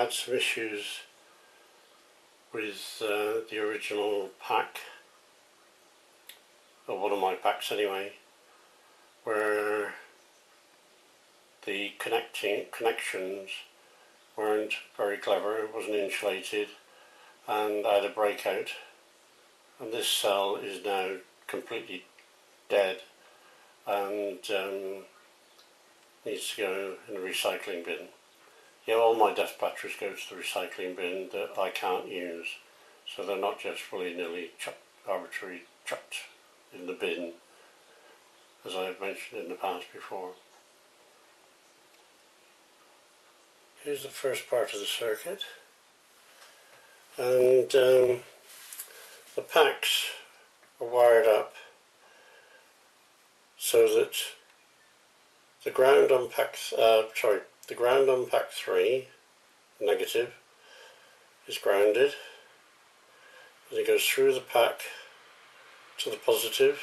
had some issues with the original pack, or one of my packs anyway, where the connections weren't very clever. It wasn't insulated and I had a breakout, and this cell is now completely dead and needs to go in the recycling bin. Yeah, all my death batteries go to the recycling bin that I can't use, so they're not just willy-nilly arbitrarily chucked in the bin, as I've mentioned in the past before. Here's the first part of the circuit, and the packs are wired up so that the ground on pack the ground on pack 3 negative is grounded, and it goes through the pack to the positive,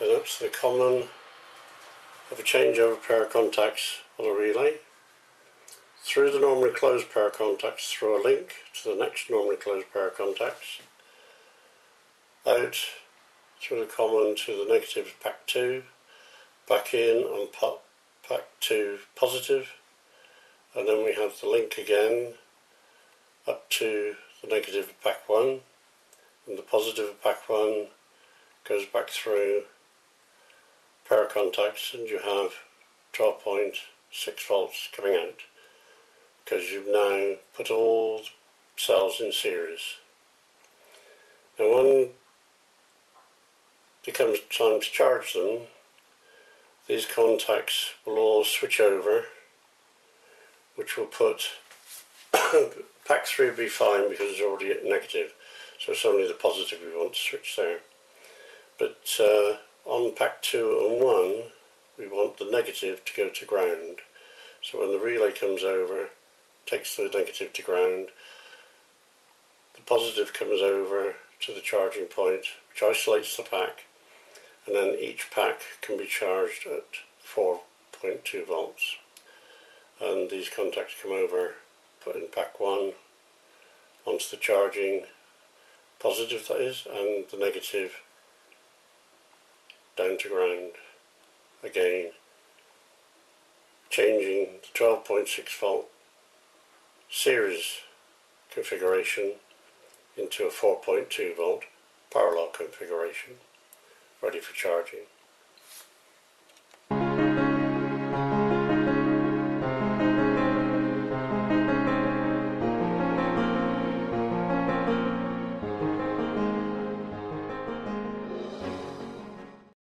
then up to the common of a changeover pair of contacts on a relay, through the normally closed pair of contacts through a link to the next normally closed pair of contacts, out through the common to the negative pack 2, back in on pack 2 positive, and then we have the link again up to the negative of pack 1, and the positive of pack 1 goes back through pair of contacts, and you have 12.6 volts coming out, because you've now put all the cells in series. Now when it comes time to charge them, these contacts will all switch over, which will put pack 3 will be fine because it's already negative, so it's only the positive we want to switch there. But on pack 2 and 1 we want the negative to go to ground, so when the relay comes over, takes the negative to ground, the positive comes over to the charging point, which isolates the pack, and then each pack can be charged at 4.2 volts. And these contacts come over, put in pack 1, onto the charging positive that is, and the negative down to ground again, changing the 12.6 volt series configuration into a 4.2 volt parallel configuration, ready for charging.